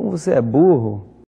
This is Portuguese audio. Como você é burro,